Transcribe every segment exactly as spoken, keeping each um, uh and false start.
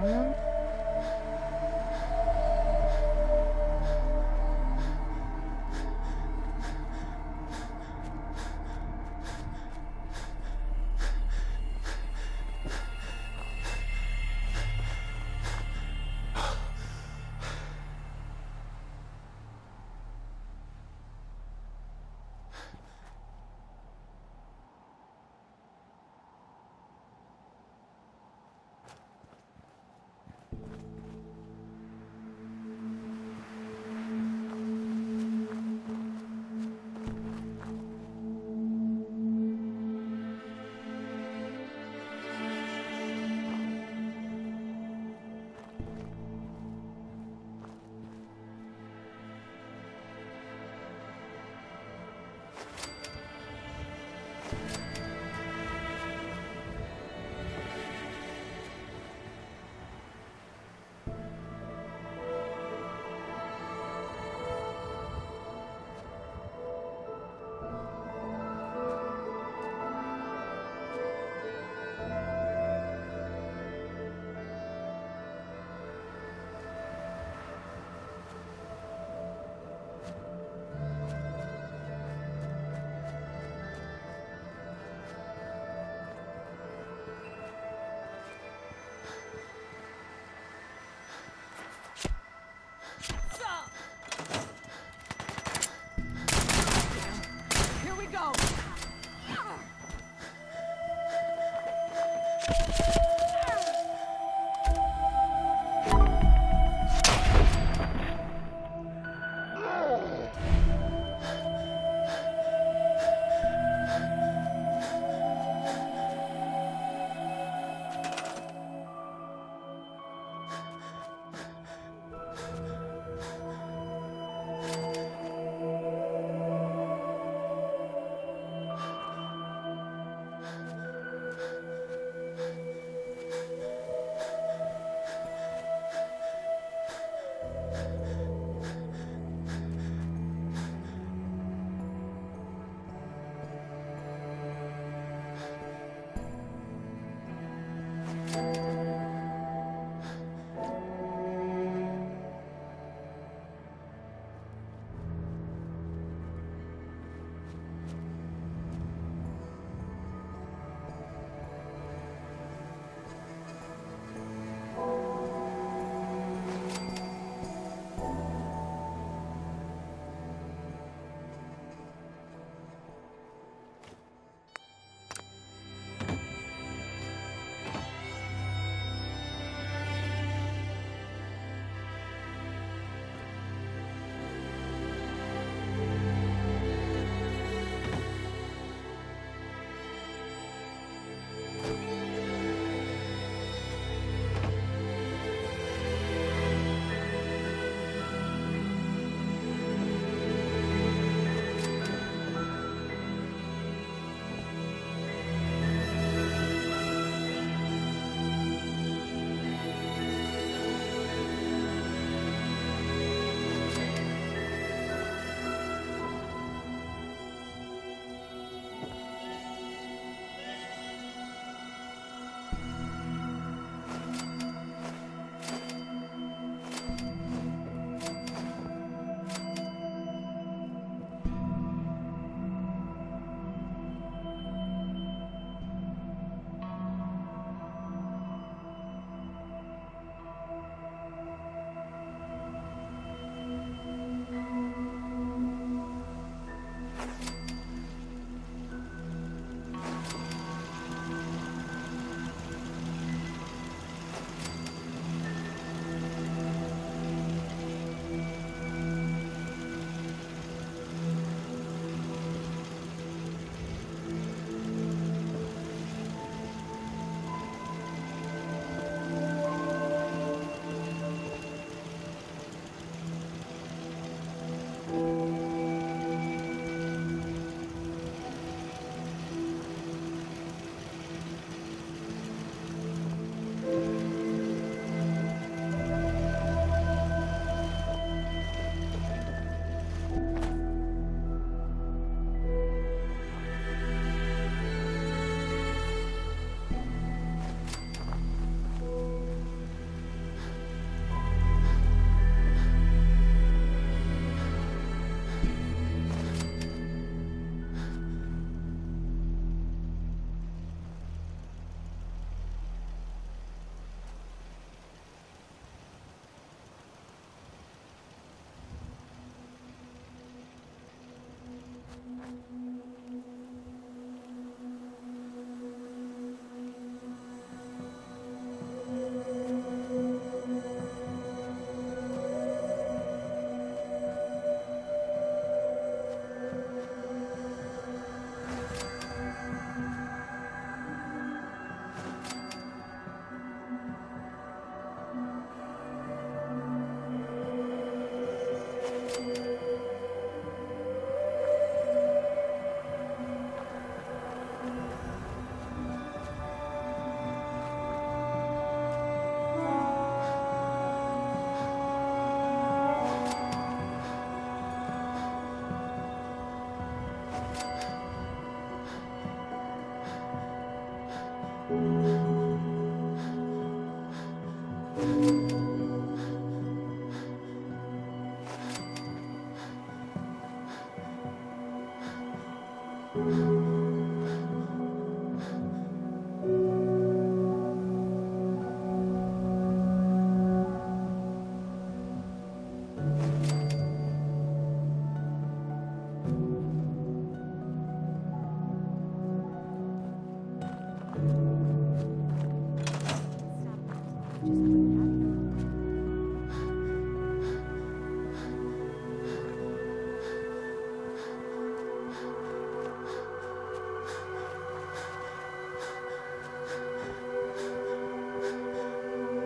farm.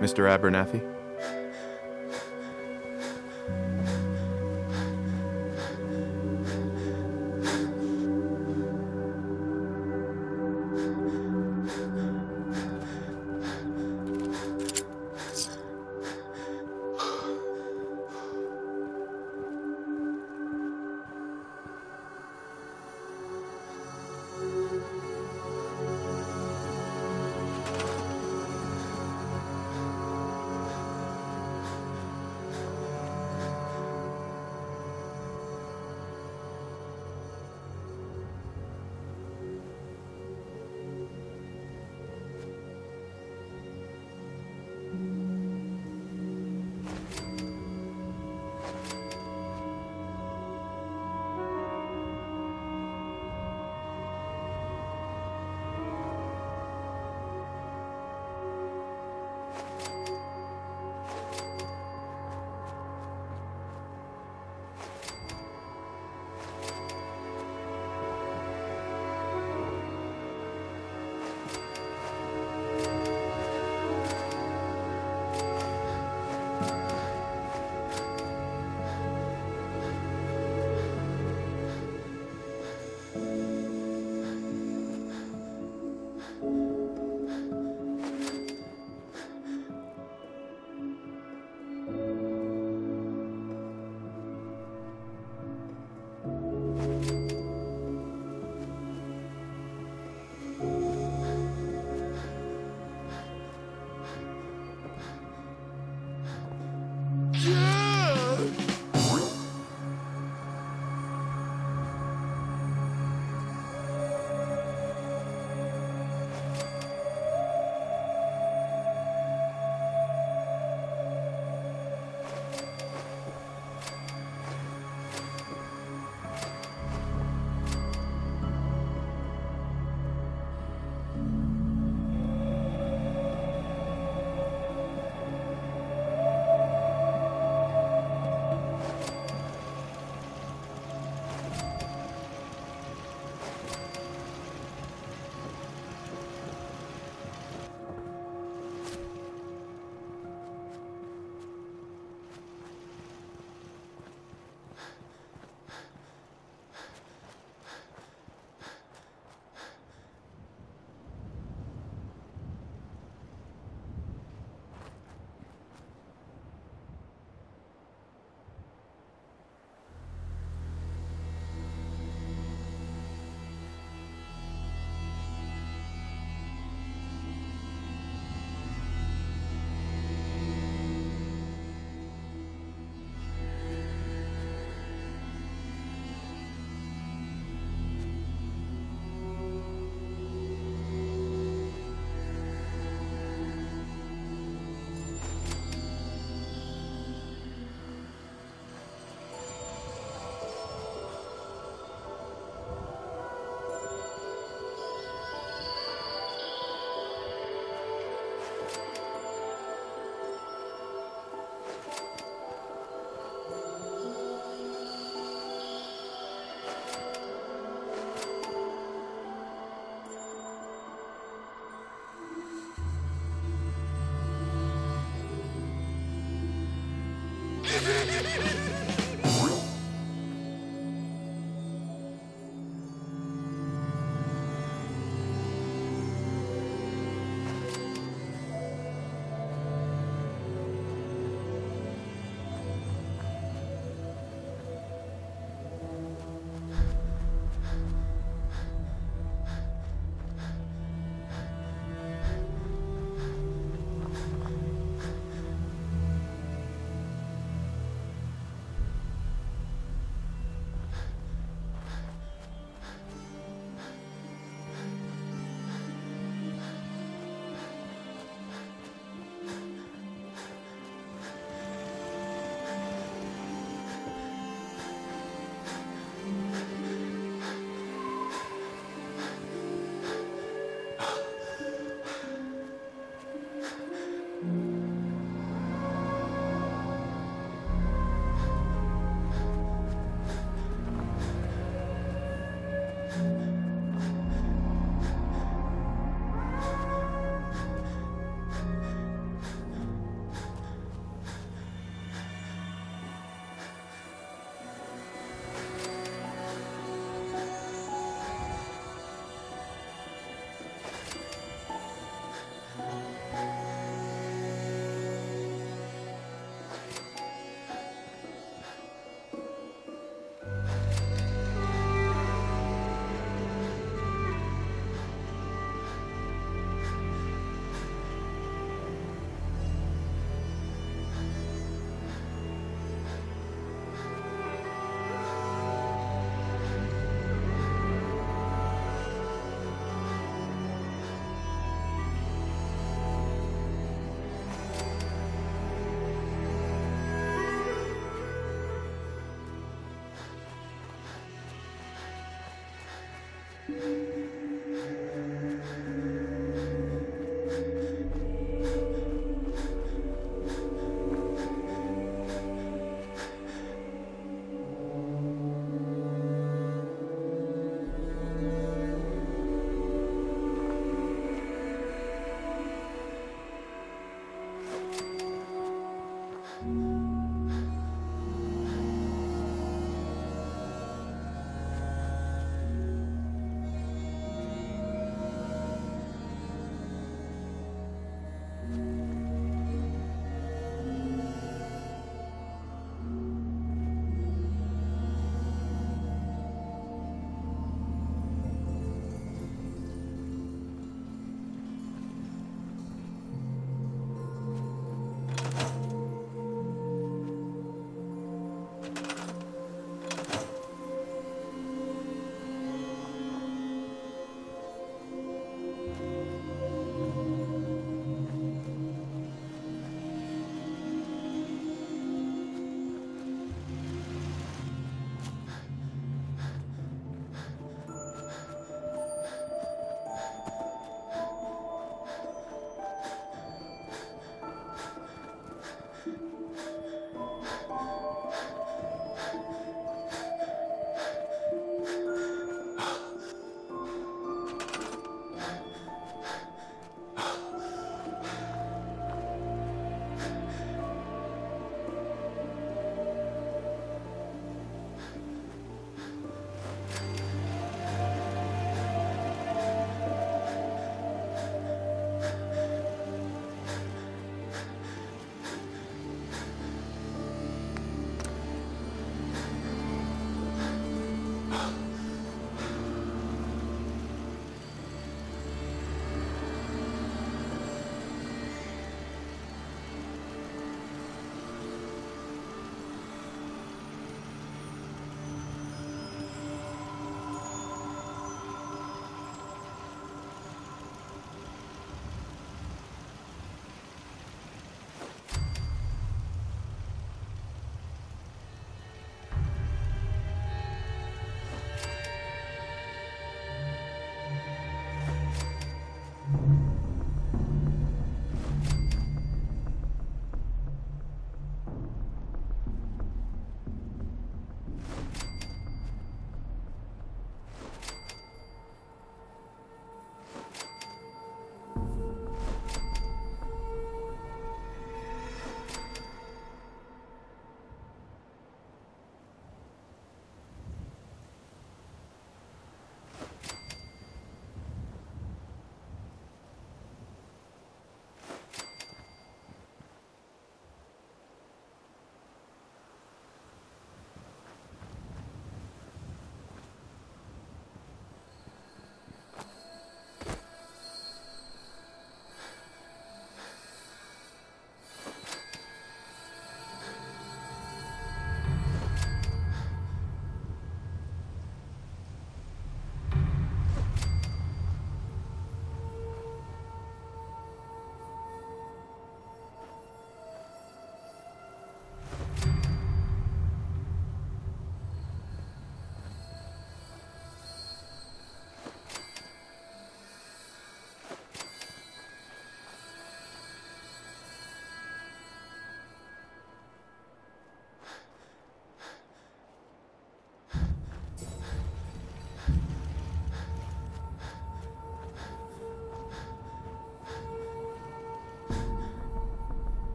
Mister Abernathy?